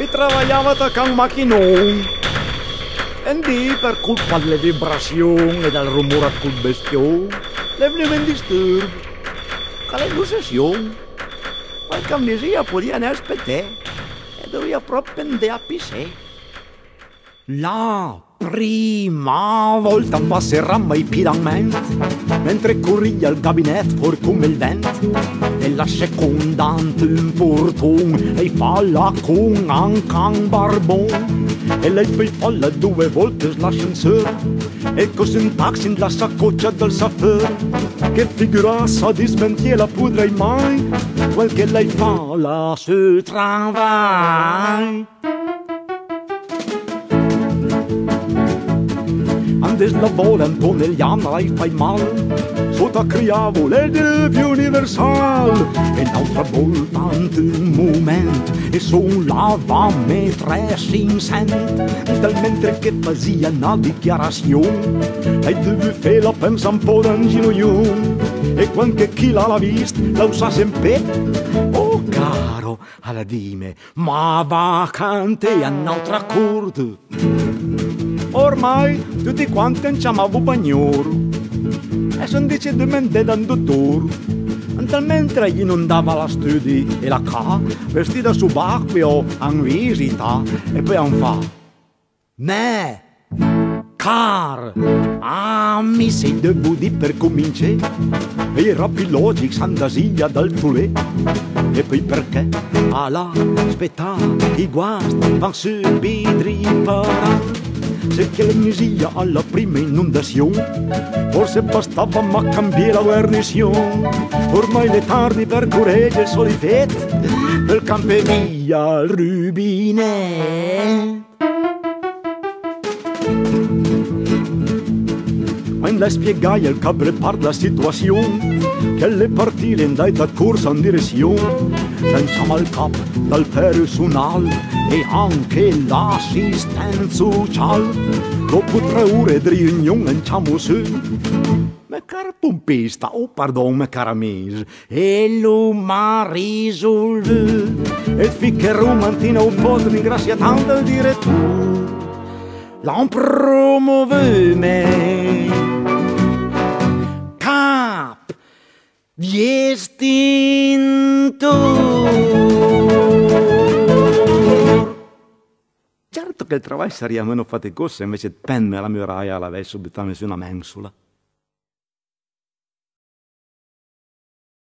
e trabalhava com maquinão. E per culpa delle vibrazioni e del rumore a cui bestiou, l'evenement disturb, con la illustrazione, qualche amnesia podia ne aspettare e doveva proprio andare a pisare. La prima volta passerammo i pedamenti, mentre corria al gabinetto fuori come il vento. La seconda antinfortun e falla con anche barbon. E lei poi falla due volte l'ascensore e così un taxi la saccoccia del sapere. Che figurassa di smentiela potrei mai, quel che lei fa la se travai. Andes lavorando negli anni fai male, sotto criavo le devi universal. E l'altra volta un momento e suonava me tre sincent, del mentre che faceva una dichiarazione e devi fare la pensa un po' d'inginoion. E qualche chi l'ha vista la usa sempre. Oh caro, alla dime, ma vacante a un'altra corte. Ormai tutti quanti non chiamavo bagnor e sono decisamente da un dottore. Mentre io non dava la studi e la ca, vestita subacqueo, in visita, e poi un fa. Ne, car, mi sei dovuti per cominciare, e rapilogic s'andasia dal poulet. E poi perché, alla, aspetta, i guasti van subito riparare. Se che l'amnesia alla prima inondazione, forse bastava ma cambiare la guarnizione. Ormai le tardi per corregge solifet, del campe via al rubinetto. Quando le spiegai al cabre par la situazione, che le partire andai da corsa in direzione, senza mal cap dal personale e anche l'assistenza sociale. Dopo 3 ore di riunione diciamo su, ma cara pompista, oh pardon ma cara amici, e lo ma risolve. E finché romantina un po' di grazia tanto al dire tu, l'han promuove me. Cap, distinto. Certo che il travaglio sarebbe meno faticoso se invece il penne e la muraia l'avessero buttata su una mensola.